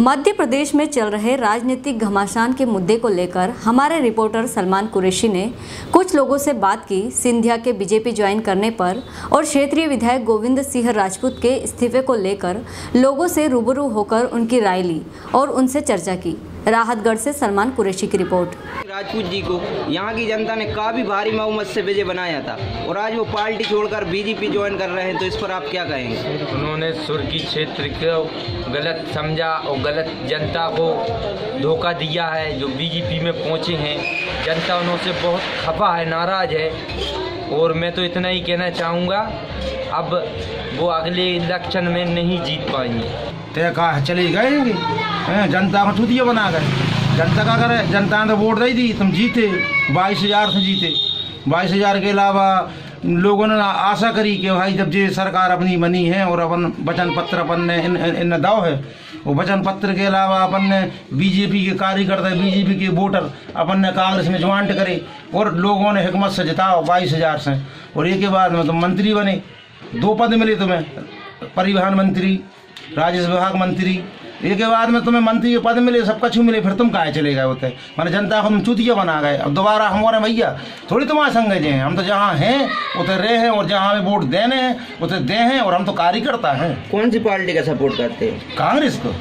मध्य प्रदेश में चल रहे राजनीतिक घमासान के मुद्दे को लेकर हमारे रिपोर्टर सलमान कुरैशी ने कुछ लोगों से बात की। सिंधिया के बीजेपी ज्वाइन करने पर और क्षेत्रीय विधायक गोविंद सिंह राजपूत के इस्तीफे को लेकर लोगों से रूबरू होकर उनकी राय ली और उनसे चर्चा की। राहतगढ़ से सलमान कुरैशी की रिपोर्ट। राजपूत जी को यहाँ की जनता ने काफी भारी बहुमत से विजय बनाया था और आज वो पार्टी छोड़कर बीजेपी ज्वाइन कर रहे हैं, तो इस पर आप क्या कहेंगे? उन्होंने सुर्खी क्षेत्र को गलत समझा और गलत जनता को धोखा दिया है। जो बीजेपी में पहुँचे हैं जनता उनसे बहुत खफा है, नाराज है। और मैं तो इतना ही कहना चाहूँगा, अब वो अगले इलेक्शन में नहीं जीत पाएंगे। देखा चले गए जनता को छुतिया बना गए। जनता का करे, जनता ने वोट दे दी, तुम जीते 22,000 से जीते। 22,000 के अलावा लोगों ने आशा करी कि भाई जब ये सरकार अपनी बनी है और अपन वचन पत्र अपन ने इन दाव है, वो वचन पत्र के अलावा अपन ने बीजेपी के कार्यकर्ता बीजेपी के वोटर अपन ने कांग्रेस में ज्वाइंट करे और लोगों ने हिकमत से जिताओ 22,000 से। और एक के बाद में तुम मंत्री बने, 2 पद मिले तुम्हें, परिवहन मंत्री, राजस्व विभाग मंत्री। इसके बाद में तुम्हें मंत्री के पद मिले, सब कुछ मिले, फिर तुम कहाँ चले गए होते? मैंने जनता को तुम चूतिया बना गए। अब दोबारा हमारे भैया थोड़ी तुम्हारे संग हैं, हम तो जहाँ हैं उतरे रहे हैं और जहाँ हमें वोट देने हैं उतरे दे हैं और हम तो कार्यकर्ता हैं। कौन सी पार्टी का सपोर्ट करते हैं? कांग्रेस को।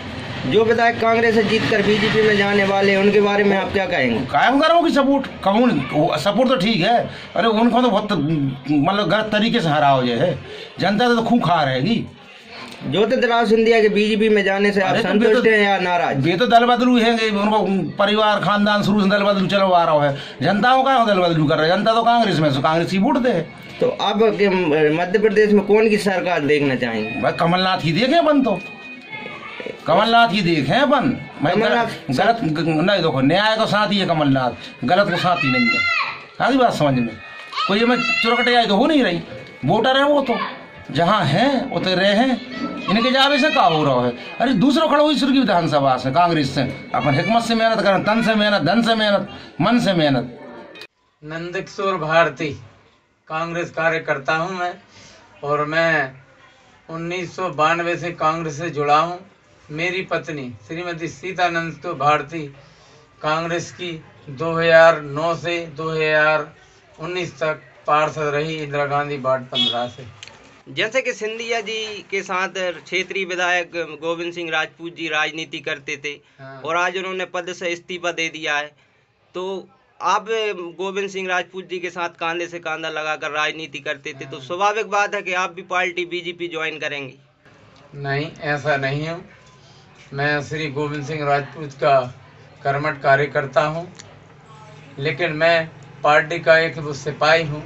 जो विधायक कांग्रेस से जीतकर बीजेपी में जाने वाले हैं उनके बारे में आप क्या कहेंगे? कायम करो कि सपोर्ट कौन सपोर्ट तो ठीक है, अरे उनको तो बहुत मतलब गलत तरीके से हरा हो जाए, जनता तो खूब खा रहेगी। ज्योतिराव सिंधिया के बीजेपी में जाने से आप संतुष्ट हैं या नाराज? ये तो दल बदलू है, उनको परिवार खानदान शुरू से दल बदलू चलो आ रहा है। जनता हो कहा दल बदलू कर रहा है, जनता तो कांग्रेस में, कांग्रेस की वोट दे। तो अब मध्य प्रदेश में कौन की सरकार देखना चाहेंगे? कमलनाथ ही देखें अपन, तो कमलनाथ ही देखें अपन। गलत नहीं, देखो न्याय को साथी है कमलनाथ, गलत को साथी नहीं है। सारी बात समझ में कोई हमें चुरकटियाई तो हो नहीं रही, वोटर है वो तो जहाँ हैं उतरे रहे हैं, इनके जावे से का हो रहा है। अरे दूसरों खड़ा हुई सुर्खी विधानसभा से कांग्रेस से, अपन हिकमत से मेहनत करें, तन से मेहनत, धन से मेहनत, मन से मेहनत। नंदकिशोर भारती, कांग्रेस कार्यकर्ता हूं मैं और मैं 1992 से कांग्रेस से जुड़ा हूं। मेरी पत्नी श्रीमती सीतानंद भारती कांग्रेस की 2009 से 2019 तक पार्षद रही, इंदिरा गांधी वार्ड 15 से। जैसे कि सिंधिया जी के साथ क्षेत्रीय विधायक गोविंद सिंह राजपूत जी राजनीति करते थे और आज उन्होंने पद से इस्तीफा दे दिया है, तो आप गोविंद सिंह राजपूत जी के साथ कांधे से कांधा लगाकर राजनीति करते थे, तो स्वाभाविक बात है कि आप भी पार्टी बीजेपी ज्वाइन करेंगे? नहीं, ऐसा नहीं है। मैं श्री गोविंद सिंह राजपूत का कर्मठ कार्यकर्ता हूँ, लेकिन मैं पार्टी का एक सिपाही हूँ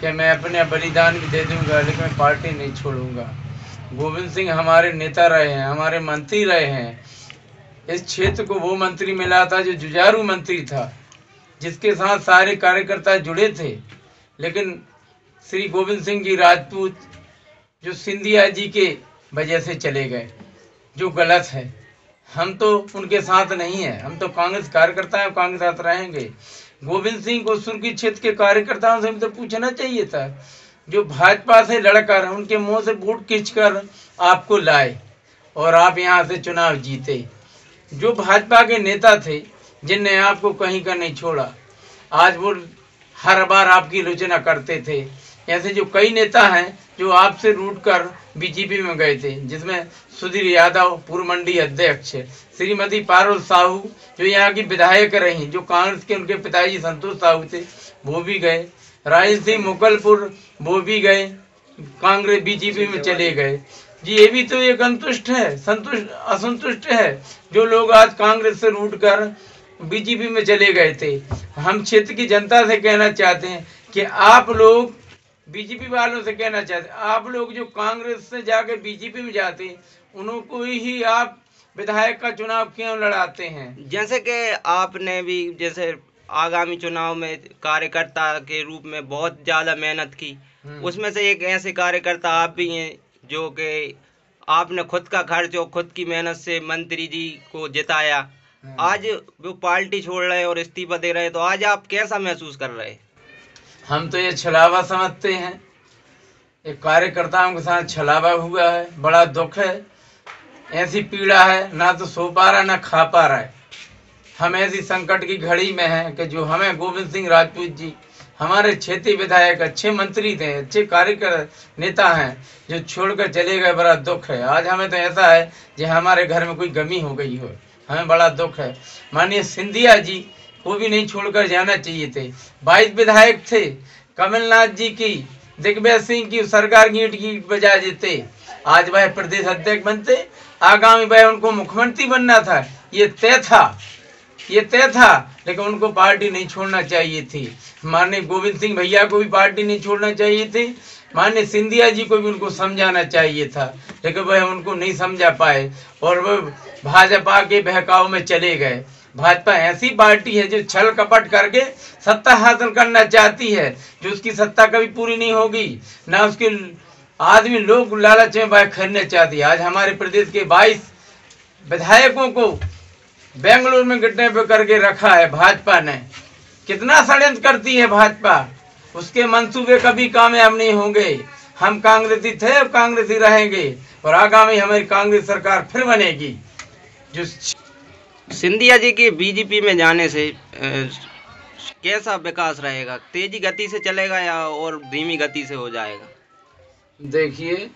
कि मैं अपने बलिदान भी दे दूंगा लेकिन मैं पार्टी नहीं छोड़ूंगा। गोविंद सिंह हमारे नेता रहे हैं, हमारे मंत्री रहे हैं। इस क्षेत्र को वो मंत्री मिला था जो जुझारू मंत्री था, जिसके साथ सारे कार्यकर्ता जुड़े थे। लेकिन श्री गोविंद सिंह जी राजपूत जो सिंधिया जी के वजह से चले गए, जो गलत है। हम तो उनके साथ नहीं है, हम तो कांग्रेस कार्यकर्ता हैं, कांग्रेस साथ रहेंगे। गोविंद सिंह को सुर्खी क्षेत्र के कार्यकर्ताओं से तो पूछना चाहिए था, जो भाजपा से लड़कर उनके मुंह से वोट खींचकर आपको लाए और आप यहाँ से चुनाव जीते। जो भाजपा के नेता थे जिनने आपको कहीं का नहीं छोड़ा, आज वो हर बार आपकी आलोचना करते थे। ऐसे जो कई नेता हैं जो आपसे रूठकर बीजेपी में गए थे, जिसमें सुधीर यादव पूर्व मंडी अध्यक्ष, श्रीमती पारुल साहू जो यहाँ की विधायक रही, जो कांग्रेस के उनके पिताजी संतुष्ट साहू थे वो भी गए, राजेश सिंह मुगलपुर वो भी गए, कांग्रेस बीजेपी में चले गए जी। ये भी तो एक अंतुष्ट है, संतुष्ट असंतुष्ट है। जो लोग आज कांग्रेस से रूठकर बीजेपी में चले गए थे, हम क्षेत्र की जनता से कहना चाहते हैं कि आप लोग बीजेपी वालों से कहना चाहते हैं, आप लोग जो कांग्रेस से जाके बीजेपी में जाते हैं उनको ही आप विधायक का चुनाव क्यों लड़ाते हैं? जैसे कि आपने भी जैसे आगामी चुनाव में कार्यकर्ता के रूप में बहुत ज़्यादा मेहनत की, उसमें से एक ऐसे कार्यकर्ता आप भी हैं जो कि आपने खुद का खर्च और खुद की मेहनत से मंत्री जी को जिताया, आज वो पार्टी छोड़ रहे हैं और इस्तीफा दे रहे हैं, तो आज आप कैसा महसूस कर रहे हैं? हम तो ये छलावा समझते हैं, ये कार्यकर्ताओं के साथ छलावा हुआ है, बड़ा दुख है। ऐसी पीड़ा है, ना तो सो पा रहा है ना खा पा रहा है। हम ऐसी संकट की घड़ी में हैं कि जो हमें गोविंद सिंह राजपूत जी हमारे क्षेत्रीय विधायक अच्छे मंत्री थे, अच्छे कार्यकर्ता नेता हैं, जो छोड़कर चले गए, बड़ा दुख है। आज हमें तो ऐसा है जो हमारे घर में कोई गमी हो गई हो, हमें बड़ा दुख है। माननीय सिंधिया जी को भी नहीं छोड़कर जाना चाहिए थे, 22 विधायक थे। कमलनाथ जी की, दिग्विजय सिंह की सरकार की ईंट बजा देते, आज वह प्रदेश अध्यक्ष बनते। आगामी वह उनको मुख्यमंत्री बनना था, ये तय था, ये तय था, लेकिन उनको पार्टी नहीं छोड़ना चाहिए थी। माननीय गोविंद सिंह भैया को भी पार्टी नहीं छोड़ना चाहिए थी, माननीय सिंधिया जी को भी उनको समझाना चाहिए था, लेकिन वह उनको नहीं समझा पाए और वह भाजपा के बहकाव में चले गए। भाजपा ऐसी पार्टी है जो छल कपट करके सत्ता हासिल करना चाहती है, जो उसकी सत्ता कभी पूरी नहीं होगी, ना उसके आदमी लोग लालच में बाइक खरीदना चाहती है। आज हमारे प्रदेश के 22 विधायकों को बेंगलुरु में गिरने पर करके रखा है भाजपा ने। कितना षड्यंत्र करती है भाजपा, उसके मंसूबे कभी कामयाब नहीं होंगे। हम कांग्रेसी थे, अब कांग्रेसी रहेंगे और आगामी हमारी कांग्रेस सरकार फिर बनेगी। जो सिंधिया जी के बीजेपी में जाने से कैसा विकास रहेगा, तेजी गति से चलेगा या और धीमी गति से हो जाएगा? देखिए,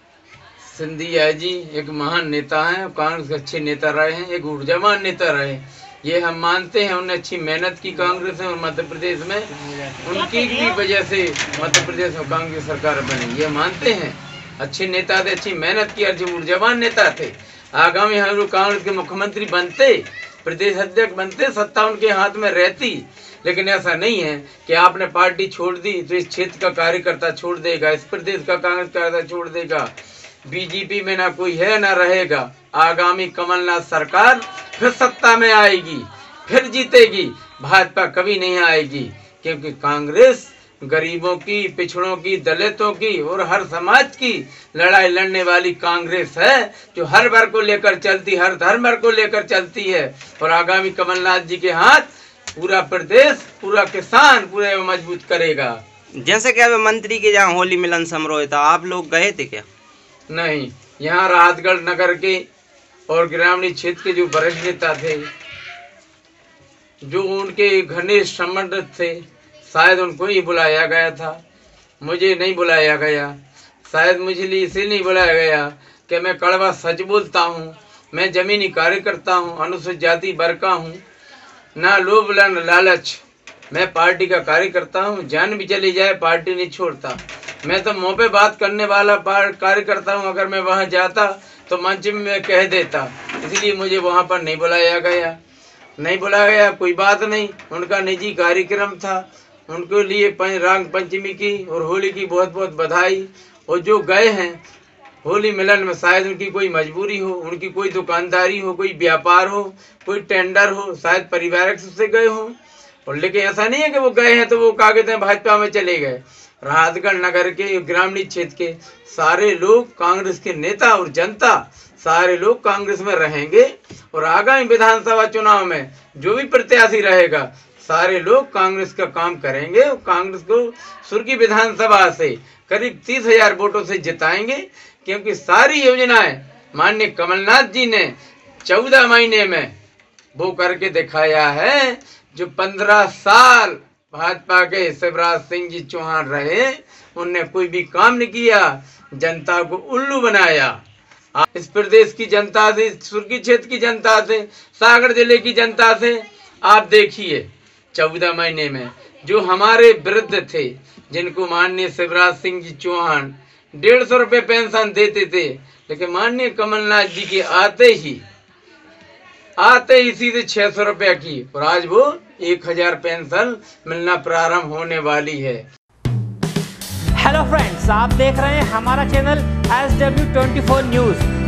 सिंधिया जी एक महान नेता हैं, कांग्रेस के अच्छे नेता रहे हैं, एक ऊर्जावान नेता रहे, ये हम मानते हैं। उन्होंने अच्छी मेहनत की कांग्रेस में और मध्य प्रदेश में, उनकी भी वजह से मध्य प्रदेश में कांग्रेस सरकार बनी, ये मानते हैं। अच्छे नेता थे, अच्छी मेहनत की, अच्छे ऊर्जावान नेता थे। आगामी हम लोग कांग्रेस के मुख्यमंत्री बनते, प्रदेश अध्यक्ष बनते, सत्ता उनके हाथ में रहती, लेकिन ऐसा नहीं है कि आपने पार्टी छोड़ दी तो इस क्षेत्र का कार्यकर्ता छोड़ देगा, इस प्रदेश का कांग्रेस कार्यकर्ता छोड़ देगा। बीजेपी में ना कोई है ना रहेगा। आगामी कमलनाथ सरकार फिर सत्ता में आएगी, फिर जीतेगी, भाजपा कभी नहीं आएगी, क्योंकि कांग्रेस गरीबों की, पिछड़ों की, दलितों की और हर समाज की लड़ाई लड़ने वाली कांग्रेस है, जो हर वर्ग को लेकर चलती, हर धर्म वर्ग को लेकर चलती है। और आगामी कमलनाथ जी के हाथ पूरा प्रदेश, पूरा किसान पूरे मजबूत करेगा। जैसे क्या मंत्री के जहाँ होली मिलन समारोह था, आप लोग गए थे क्या? नहीं, यहाँ राहतगढ़ नगर के और ग्रामीण क्षेत्र के जो वरिष्ठ नेता थे, जो उनके घनिष्ठ संबंधित थे, शायद उनको ही बुलाया गया था, मुझे नहीं बुलाया गया। शायद मुझे लिए इसे नहीं बुलाया गया कि मैं कड़वा सच बोलता हूँ, मैं जमीनी कार्यकर्ता हूँ, अनुसूचित जाति वर्ग का हूँ, ना लोभ न लालच, मैं पार्टी का कार्यकर्ता हूँ। जान भी चली जाए पार्टी नहीं छोड़ता। मैं तो मुँह पे बात करने वाला कार्यकर्ता हूँ, अगर मैं वहाँ जाता तो मंच में मैं कह देता, इसलिए मुझे वहाँ पर नहीं बुलाया गया। नहीं बुलाया गया, कोई बात नहीं, उनका निजी कार्यक्रम था, उनके लिए रंग पंचमी की और होली की बहुत बहुत बधाई। और जो गए हैं होली मिलन में, शायद उनकी कोई मजबूरी हो, उनकी कोई दुकानदारी हो, कोई व्यापार हो, कोई टेंडर हो, शायद पारिवारिक से गए हों। और लेकिन ऐसा नहीं है कि वो गए हैं तो वो कागज हैं भाजपा में चले गए। राहतगढ़ नगर के ग्रामीण क्षेत्र के सारे लोग कांग्रेस के नेता और जनता, सारे लोग कांग्रेस में रहेंगे और आगामी विधानसभा चुनाव में जो भी प्रत्याशी रहेगा, सारे लोग कांग्रेस का काम करेंगे और कांग्रेस को सुर्खी विधानसभा से करीब 30,000 वोटों से जिताएंगे, क्योंकि सारी योजनाएं माननीय कमलनाथ जी ने 14 महीने में वो करके दिखाया है, जो 15 साल भाजपा के शिवराज सिंह जी चौहान रहे, उनने कोई भी काम नहीं किया, जनता को उल्लू बनाया। इस प्रदेश की जनता से, सुर्खी क्षेत्र की जनता से, सागर जिले की जनता से आप देखिए, 14 महीने में जो हमारे वृद्ध थे, जिनको माननीय शिवराज सिंह जी चौहान 150 रुपये पेंशन देते थे, लेकिन माननीय कमलनाथ जी के आते ही सीधे 600 रुपये की, और आज वो 1000 पेंशन मिलना प्रारंभ होने वाली है। हेलो फ्रेंड्स, आप देख रहे हैं हमारा चैनल SW24 न्यूज।